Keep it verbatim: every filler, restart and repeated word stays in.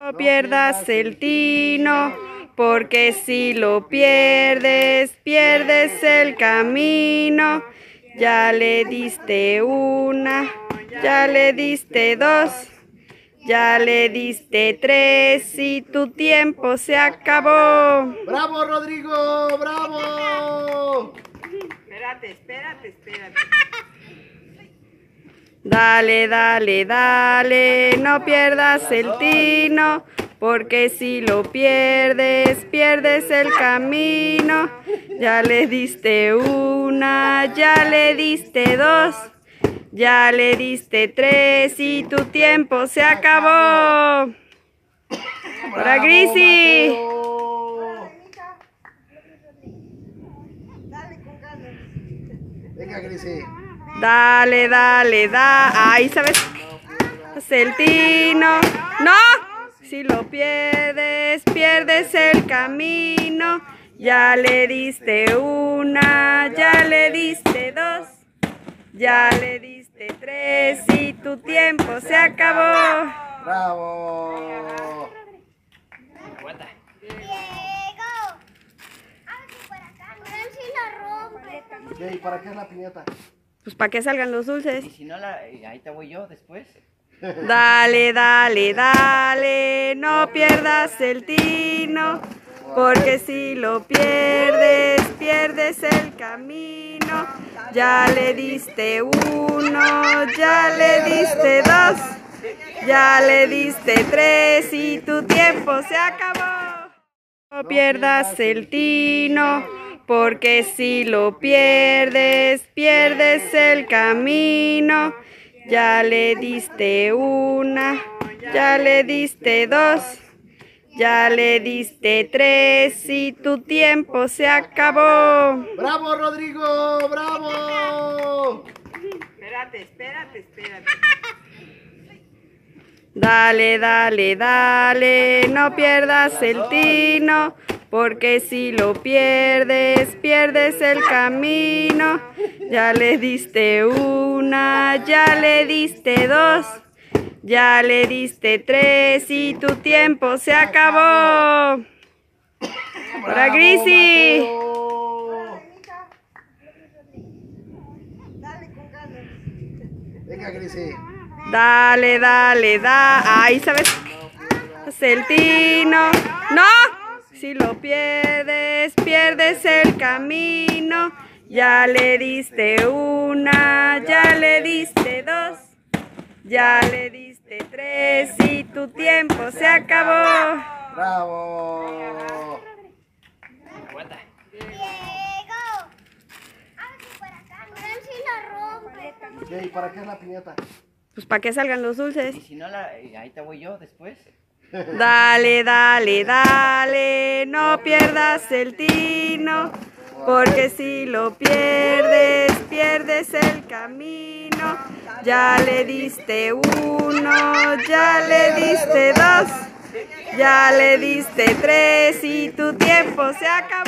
No pierdas el tino, porque si lo pierdes, pierdes el camino. Ya le diste una, ya le diste dos, ya le diste tres y tu tiempo se acabó. ¡Bravo, Rodrigo! ¡Bravo! Espérate, espérate, espérate. Dale, dale, dale, no pierdas el tino, porque si lo pierdes, pierdes el camino. Ya le diste una, ya le diste dos, ya le diste tres y tu tiempo se acabó. ¡Para Crisi! Venga, Crisi. Dale, dale, da. Ahí sabes. El tino. ¡No! Si lo pierdes, pierdes el camino. Ya le diste una, ya le diste dos, ya le diste tres y tu tiempo se acabó. ¡Bravo! Aguanta. Diego. Ábrete por acá. Nancy la rompe. ¿Y para qué es la piñata? Pues para que salgan los dulces. Y si no, la, ahí te voy yo después. Dale, dale, dale, no pierdas el tino, porque si lo pierdes, pierdes el camino. Ya le diste uno, ya le diste dos, ya le diste tres y tu tiempo se acabó. No pierdas el tino, porque si lo pierdes, pierdes el camino. Ya le diste una, ya le diste dos, ya le diste tres y tu tiempo se acabó. ¡Bravo, Rodrigo! ¡Bravo! Espérate, espérate, espérate. Dale, dale, dale, no pierdas el tino, porque si lo pierdes, pierdes el camino. Ya le diste una, ya le diste dos, ya le diste tres y tu tiempo se acabó. ¡Para Crisi! Venga, Crisi. Dale, dale, da. Ahí sabes. El tino. ¡No! Si lo pierdes, pierdes el camino. Ya le diste una, ya le diste dos, ya le diste tres y tu tiempo se acabó. ¡Bravo! Aguanta. Diego. Ábrete por acá. Nancy la rompe. ¿Y para qué es la piñata? Pues para que salgan los dulces. Y si no, la, ahí te voy yo después. Dale, dale, dale, no pierdas el tino, porque si lo pierdes, pierdes el camino. Ya le diste uno, ya le diste dos, ya le diste tres y tu tiempo se acabó.